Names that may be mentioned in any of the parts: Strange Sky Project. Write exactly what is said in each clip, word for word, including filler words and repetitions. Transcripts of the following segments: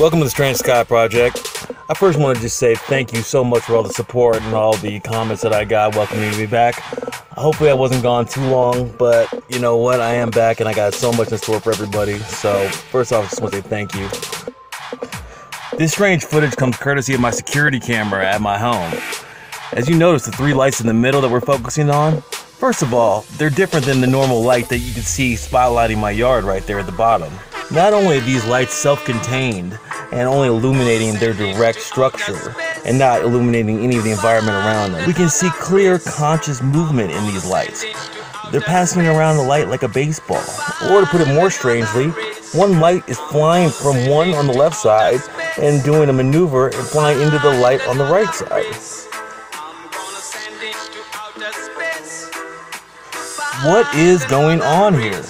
Welcome to the Strange Sky Project. I first want to just say thank you so much for all the support and all the comments that I got welcoming me to be back. Hopefully I wasn't gone too long, but you know what? I am back and I got so much in store for everybody. So first off, I just want to say thank you. This strange footage comes courtesy of my security camera at my home. As you notice, the three lights in the middle that we're focusing on, first of all, they're different than the normal light that you can see spotlighting my yard right there at the bottom. Not only are these lights self-contained and only illuminating their direct structure and not illuminating any of the environment around them, we can see clear, conscious movement in these lights. They're passing around the light like a baseball. Or to put it more strangely, one light is flying from one on the left side and doing a maneuver and flying into the light on the right side. What is going on here?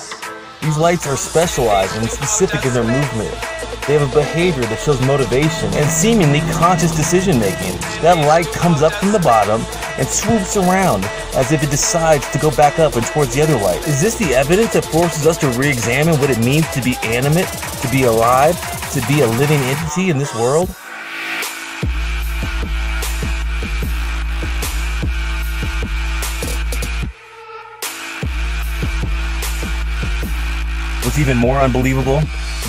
These lights are specialized and specific in their movement. They have a behavior that shows motivation and seemingly conscious decision making. That light comes up from the bottom and swoops around as if it decides to go back up and towards the other light. Is this the evidence that forces us to re-examine what it means to be animate, to be alive, to be a living entity in this world? What's even more unbelievable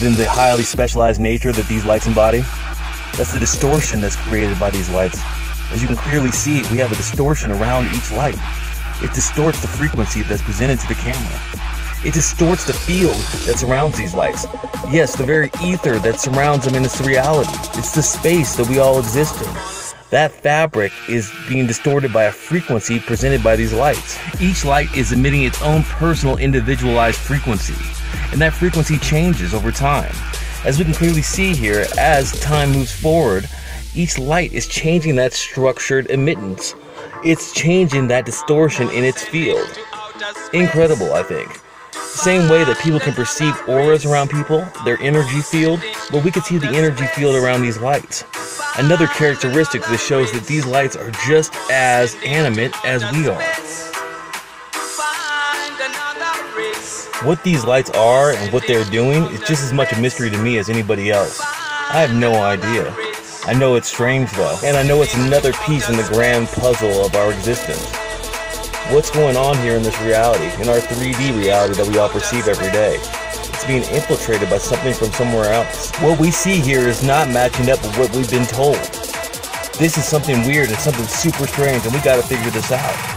than the highly specialized nature that these lights embody? That's the distortion that's created by these lights. As you can clearly see, we have a distortion around each light. It distorts the frequency that's presented to the camera. It distorts the field that surrounds these lights. Yes, the very ether that surrounds them in its reality. It's the space that we all exist in. That fabric is being distorted by a frequency presented by these lights. Each light is emitting its own personal individualized frequency. And that frequency changes over time. As we can clearly see here, as time moves forward, each light is changing that structured emittance. It's changing that distortion in its field. Incredible, I think. Same way that people can perceive auras around people, their energy field, but we can see the energy field around these lights. Another characteristic that shows that these lights are just as animate as we are. What these lights are and what they're doing is just as much a mystery to me as anybody else. I have no idea. I know it's strange though, and I know it's another piece in the grand puzzle of our existence. What's going on here in this reality, in our three D reality that we all perceive every day? It's being infiltrated by something from somewhere else. What we see here is not matching up with what we've been told. This is something weird and something super strange, and we gotta figure this out.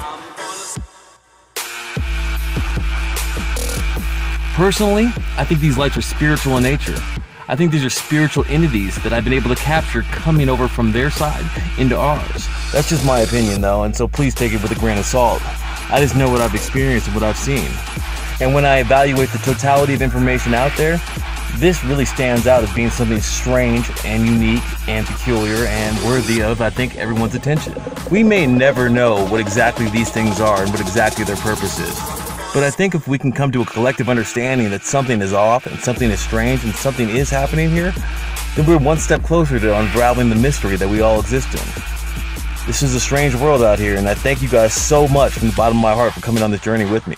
Personally, I think these lights are spiritual in nature. I think these are spiritual entities that I've been able to capture coming over from their side into ours. That's just my opinion though, and so please take it with a grain of salt. I just know what I've experienced and what I've seen. And when I evaluate the totality of information out there, this really stands out as being something strange and unique and peculiar and worthy of, I think, everyone's attention. We may never know what exactly these things are and what exactly their purpose is. But I think if we can come to a collective understanding that something is off and something is strange and something is happening here, then we're one step closer to unraveling the mystery that we all exist in. This is a strange world out here, and I thank you guys so much from the bottom of my heart for coming on this journey with me.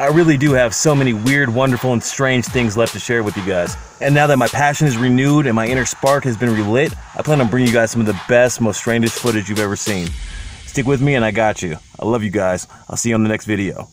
I really do have so many weird, wonderful, and strange things left to share with you guys. And now that my passion is renewed and my inner spark has been relit, I plan on bringing you guys some of the best, most strangest footage you've ever seen. Stick with me and I got you. I love you guys. I'll see you on the next video.